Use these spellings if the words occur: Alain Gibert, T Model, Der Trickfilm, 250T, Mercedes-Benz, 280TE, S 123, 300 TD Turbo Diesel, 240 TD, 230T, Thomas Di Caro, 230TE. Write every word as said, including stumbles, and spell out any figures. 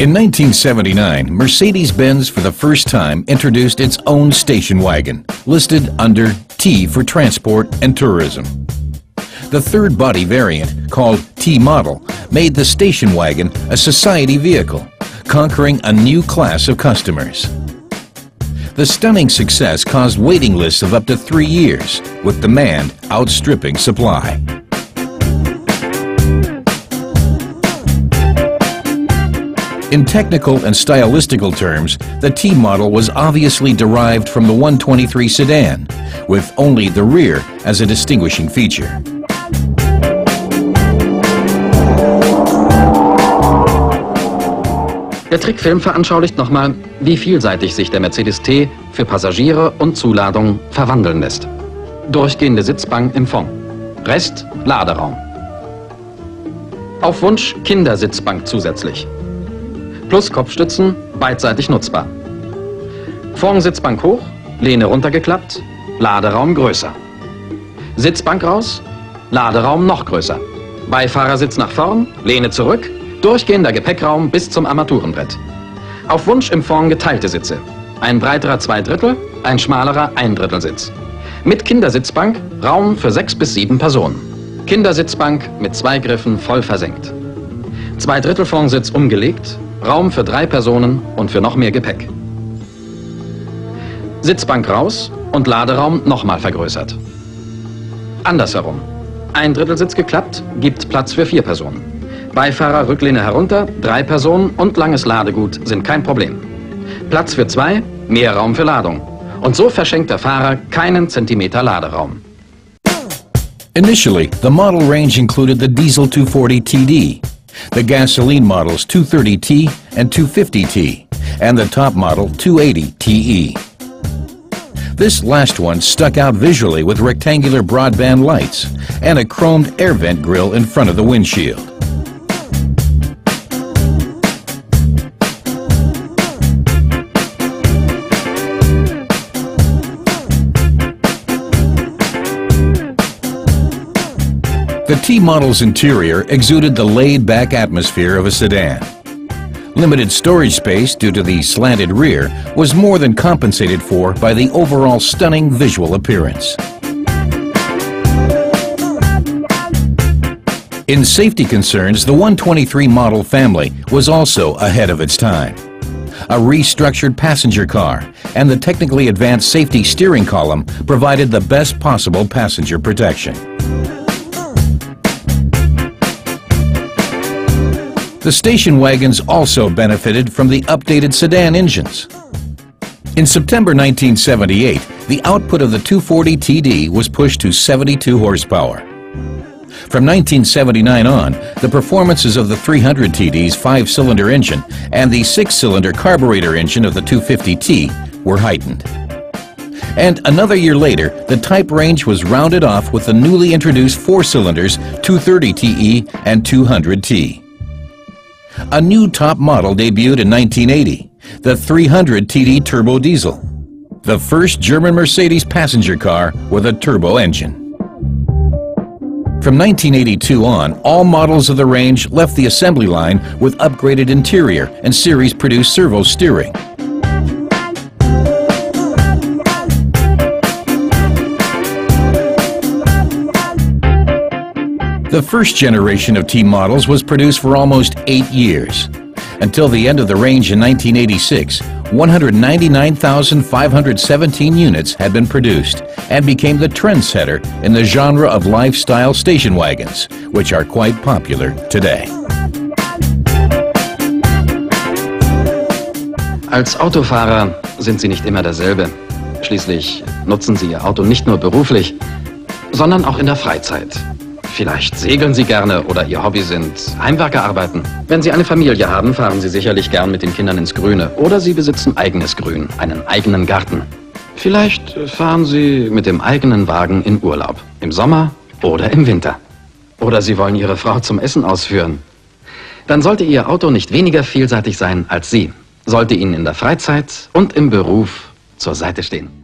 In nineteen seventy-nine, Mercedes-Benz for the first time introduced its own station wagon, listed under T for transport and tourism. The third body variant, called T Model, made the station wagon a society vehicle, conquering a new class of customers. The stunning success caused waiting lists of up to three years, with demand outstripping supply. In technical and stylistical terms, the T Model was obviously derived from the one twenty-three sedan, with only the rear as a distinguishing feature. Der Trickfilm veranschaulicht nochmal, wie vielseitig sich der Mercedes-T für Passagiere und Zuladung verwandeln lässt. Durchgehende Sitzbank im Fond, Rest Laderaum. Auf Wunsch Kindersitzbank zusätzlich. Plus Kopfstützen, beidseitig nutzbar. Fondsitzbank hoch, Lehne runtergeklappt, Laderaum größer. Sitzbank raus, Laderaum noch größer. Beifahrersitz nach vorn, Lehne zurück, durchgehender Gepäckraum bis zum Armaturenbrett. Auf Wunsch im Fond geteilte Sitze. Ein breiterer Zweidrittel, ein schmalerer Eindrittelsitz. Mit Kindersitzbank Raum für sechs bis sieben Personen. Kindersitzbank mit zwei Griffen voll versenkt. Zweidrittel Fondsitz umgelegt, Raum für drei Personen und für noch mehr Gepäck. Sitzbank raus und Laderaum nochmal vergrößert. Andersherum. Eindrittelsitz geklappt, gibt Platz für vier Personen. Beifahrer Rücklehne herunter, drei Personen und langes Ladegut sind kein Problem. Platz für zwei, mehr Raum für Ladung. Und so verschenkt der Fahrer keinen Zentimeter Laderaum. Initially, the model range included the diesel two forty T D, the gasoline models two thirty T and two fifty T, and the top model two eighty T E. This last one stuck out visually with rectangular broadband lights and a chromed air vent grille in front of the windshield. The T Model's interior exuded the laid-back atmosphere of a sedan. Limited storage space due to the slanted rear was more than compensated for by the overall stunning visual appearance. In safety concerns, the one twenty-three model family was also ahead of its time. A restructured passenger car and the technically advanced safety steering column provided the best possible passenger protection. The station wagons also benefited from the updated sedan engines. In September nineteen seventy-eight, the output of the two forty T D was pushed to seventy-two horsepower. From nineteen seventy-nine on, the performances of the three hundred T D's five-cylinder engine and the six-cylinder carburetor engine of the two fifty T were heightened. And another year later, the type range was rounded off with the newly introduced four-cylinders two thirty T E and two hundred T. A new top model debuted in nineteen eighty, the three hundred T D Turbo Diesel, the first German Mercedes passenger car with a turbo engine. From nineteen eighty-two on, all models of the range left the assembly line with upgraded interior and series-produced servo steering. The first generation of T models was produced for almost eight years. Until the end of the range in nineteen eighty-six, one hundred ninety-nine thousand five hundred seventeen units had been produced and became the trendsetter in the genre of lifestyle station wagons, which are quite popular today. Als Autofahrer sind Sie nicht immer derselbe. Schließlich nutzen Sie Ihr Auto nicht nur beruflich, sondern auch in der Freizeit. Vielleicht segeln Sie gerne oder Ihr Hobby sind Heimwerkerarbeiten. Wenn Sie eine Familie haben, fahren Sie sicherlich gern mit den Kindern ins Grüne. Oder Sie besitzen eigenes Grün, einen eigenen Garten. Vielleicht fahren Sie mit dem eigenen Wagen in Urlaub. Im Sommer oder im Winter. Oder Sie wollen Ihre Frau zum Essen ausführen. Dann sollte Ihr Auto nicht weniger vielseitig sein als Sie. Sollte Ihnen in der Freizeit und im Beruf zur Seite stehen.